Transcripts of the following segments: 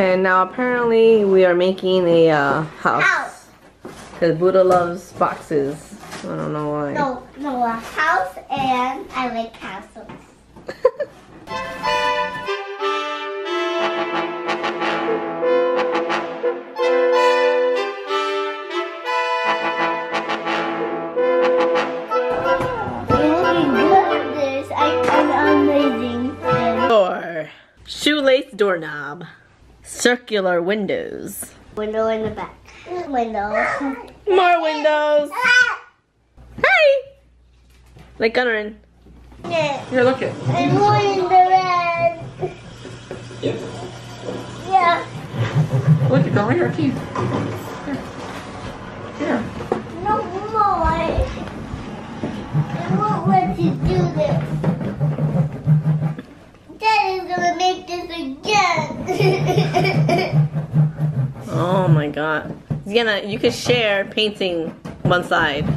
And now apparently we are making a house. Because Buddha loves boxes. I don't know why. No, a house, and I like castles. Shoelace doorknob. Circular windows. Window in the back. Windows. More windows. Hi! Like Gunner. Yeah. Here, look it. And more in the red. Yeah. Look, it's over here, teeth. Here. No more. I won't let you do this. Oh my god. Ziana, you could share painting one side. I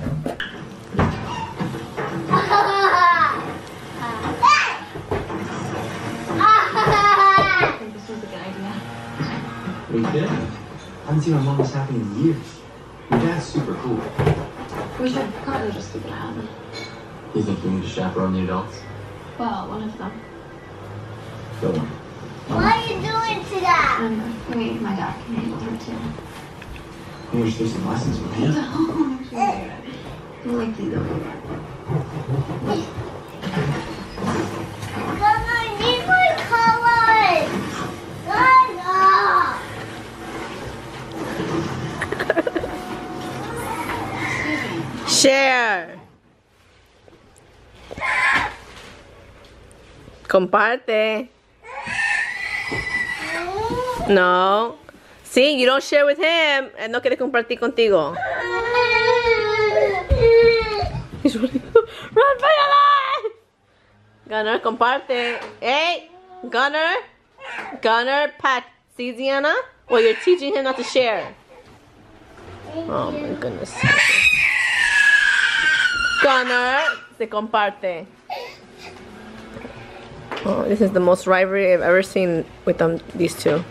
think this was a good idea. We did? I haven't seen my mom this happen in years. Your dad's super cool. We should probably just leave it happen. You think we need to chaperone the adults? Well, one of them. Go on. What are you doing to that? Wait, my dad can handle her too. I wish there's some lessons with him. Likely though. But I need my colors! Gunner! Share! Comparte! No. See, you don't share with him. Él no quiere compartir contigo. He's running. Run for your life! Gunner, comparte. Hey, Gunner. Gunner, pat. See, Ziana? Well, you're teaching him not to share. Oh, my goodness. Gunner, se comparte. Oh, this is the most rivalry I've ever seen with these two.